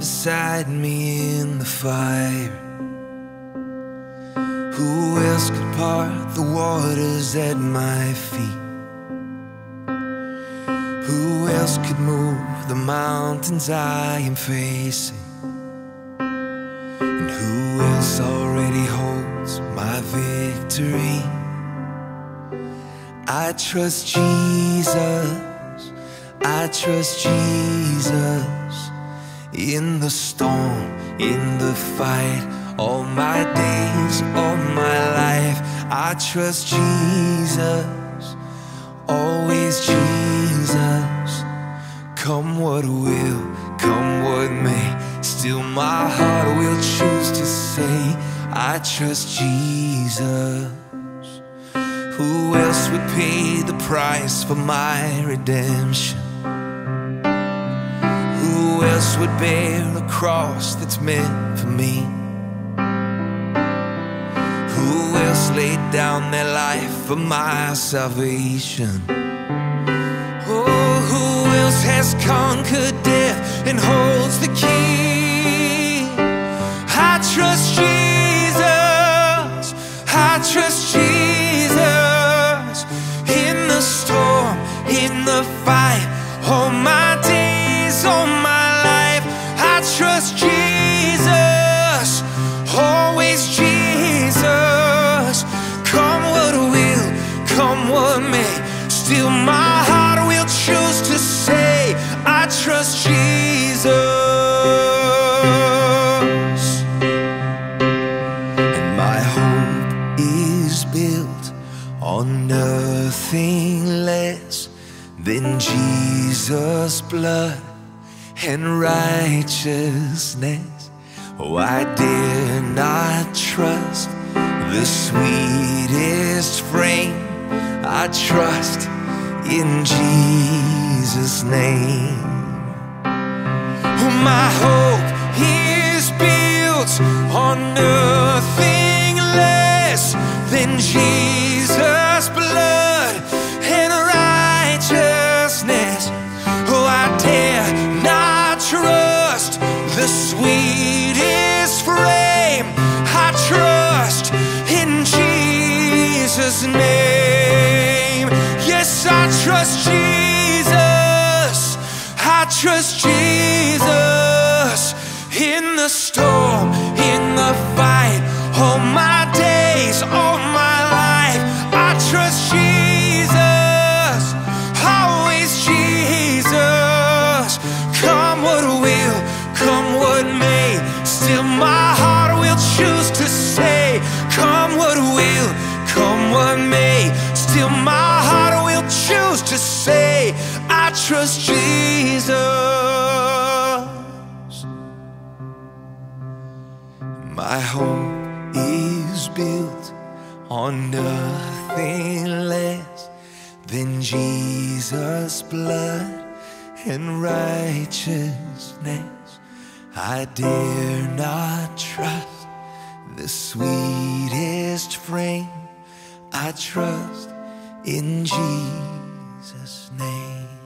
beside me in the fire? Who else could part the waters at my feet? Who else could move the mountains I am facing? And who else already holds my victory? I trust Jesus, I trust Jesus. In the storm, in the fight, all my days, all my life, I trust Jesus, always Jesus. Come what will, come what may, still my heart will choose to say, I trust Jesus. Who else would pay the price for my redemption? Who else would bear a cross that's meant for me? Who else laid down their life for my salvation? Oh, who else has conquered death and holds the key? I trust Jesus, I trust Jesus. In the storm, in the fight, all my days, all my trust Jesus, always Jesus. Come what will, come what may, still my heart will choose to say, I trust Jesus. And my hope is built on nothing less than Jesus' blood and righteousness. Oh, I dare not trust the sweetest frame, I trust in Jesus' name. Oh, my hope is built on nothing less than Jesus' blood and righteousness. Oh, I dare trust the sweetest frame, I trust in Jesus' name. Yes, I trust Jesus, I trust Jesus. In the storm, in the fight, all my days, all my life, I trust Jesus. My heart will choose to say, come what will, come what may, still my heart will choose to say, I trust Jesus. My hope is built on nothing less than Jesus' blood and righteousness. I dare not trust the sweetest frame, I trust in Jesus' name.